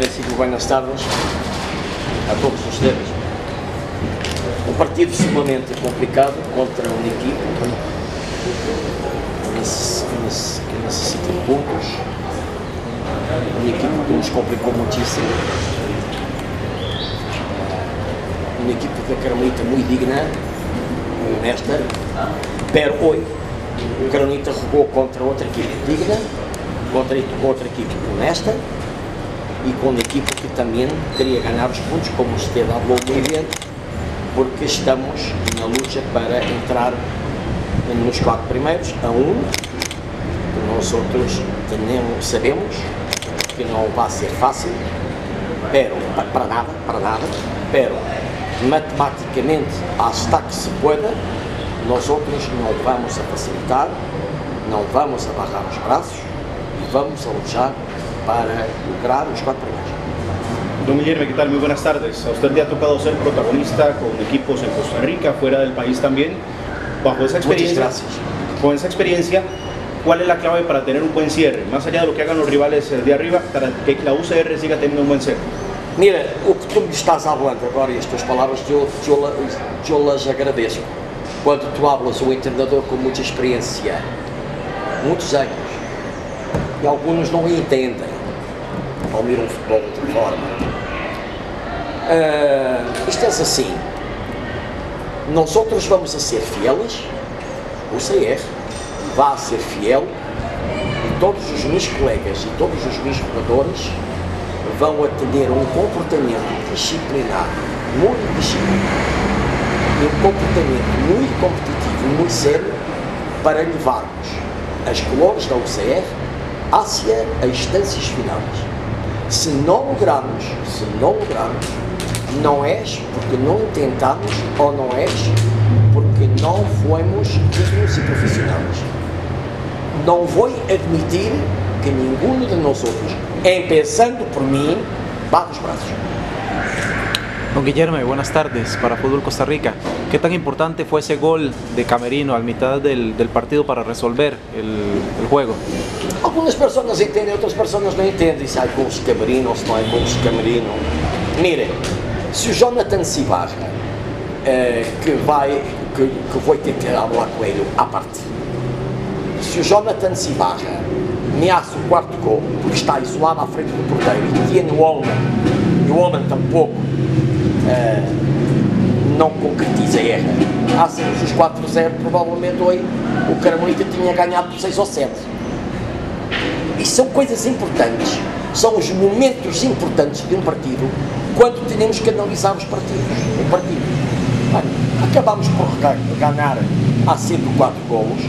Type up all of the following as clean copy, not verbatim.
princípio vai nastar-nos a todos os temas. Um partido sumamente complicado contra uma equipe que necessita de pontos, uma equipe que nos complicou muitíssimo, uma equipe da Carmelita muito digna, honesta, pero hoy o Carmelita jogou contra outra equipe digna, contra equipe honesta e com uma equipe que também queria ganhar os pontos, como se teve ao longo do evento, porque estamos na luta para entrar nos 4 primeiros, a 1, que nós outros sabemos que não vai ser fácil, pero, para nada, pero matematicamente, hasta que se pueda, nós outros não vamos a facilitar, não vamos a barrar os braços e vamos a lutar para lograr os 4 primeiros. Don Guilherme, ¿qué tal? Muy buenas tardes. A usted le ha tocado ser protagonista con equipos en Costa Rica, fuera del país también. Bajo esa experiencia, ¿cuál es la clave para tener un buen cierre? Más allá de lo que hagan los rivales de arriba, para que la UCR siga teniendo un buen cierre. Mira, o que tú me estás hablando agora, estas palabras, yo las agradezco. Cuando tú hablas un entrenador con mucha experiencia, muchos años, y algunos no entienden ao mirar um futebol de outra forma. Isto é assim, nós outros vamos a ser fieles, o CR vai a ser fiel, e todos os meus colegas e todos os meus jogadores vão atender um comportamento disciplinado, muito disciplinado, e um comportamento muito competitivo, muito sério, para levarmos as colores da UCR hacia as instâncias finais. Se não lograrmos, não és porque não tentamos ou não és porque não fomos dignos e profissionais. Não vou admitir que nenhum de nós outros, empezando por mim, bate os braços. Don Guilherme, buenas tardes para Futbol Costa Rica. ¿Qué tan importante fue ese gol de Camerino al mitad del partido para resolver el juego? Algunas personas entienden, otras personas no entienden. Si hay gols de Camerino, si no hay gols de Camerino. Mire, si Jonathan Sivara, que voy a tentar hablar con él aparte, se o Jonathan Sivara me hace o quarto gol, porque está isolado à frente do porteiro e tiene o homem, e o homem tampouco não concretiza, erra. Há-se-nos os 4-0, provavelmente hoje o Carmelita tinha ganhado por 6 ou 7. E são coisas importantes, são os momentos importantes de um partido, quando temos que analisar os partidos. O partido. Acabámos por ganhar há sempre 4 golos,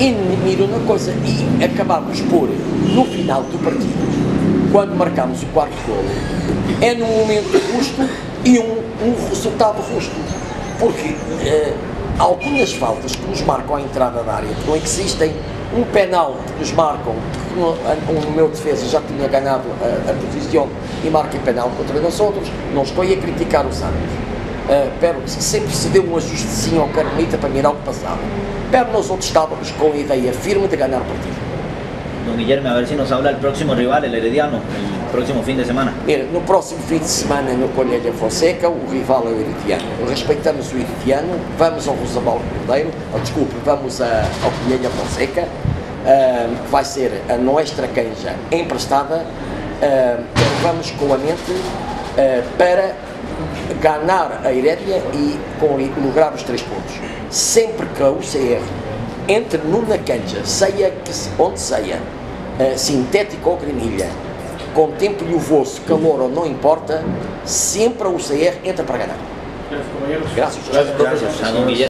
e miram na coisa, e acabámos por, no final do partido, quando marcámos o 4º golo, é num momento justo e um resultado justo, porque algumas faltas que nos marcam à entrada da área que não existem, um penal que nos marcam, o meu defesa já tinha ganhado a posição e marca em penal contra nós outros, não estou aí a criticar os árbitros, pero sempre se deu um ajustezinho ao Carmelita para mirar o que passava, pero nós outros estávamos com a ideia firme de ganhar o partido. Don Guilherme, a ver se nos habla el próximo rival, el Herediano, el próximo fim de semana. Mira, no próximo fim de semana no Conheira Fonseca, o rival é o Herediano. Respeitamos o Herediano, vamos ao Rosabal Cordeiro, vamos ao Conheira Fonseca, que vai ser a nossa canja emprestada. Vamos com a mente para ganhar a Heredia e lograr os 3 pontos. Sempre que a UCR entre numa canja, seja onde seja, sintético ou granilha, com tempo chuvoso, calor ou não importa, sempre a UCR entra para ganhar. Graças.